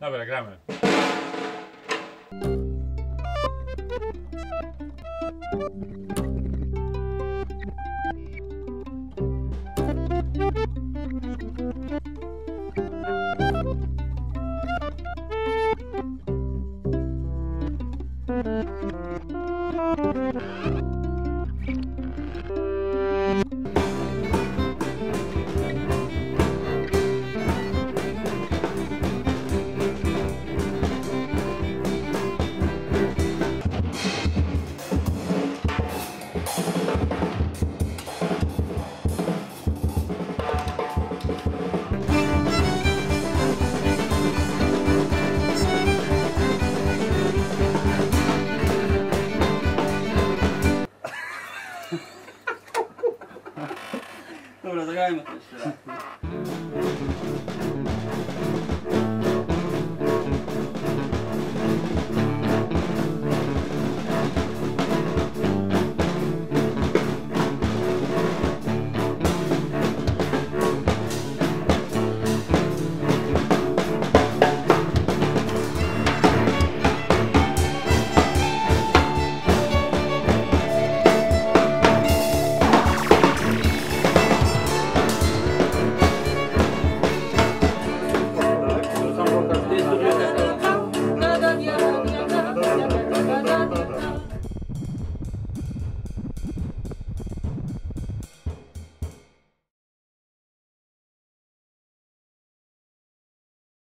Dobra, gramy.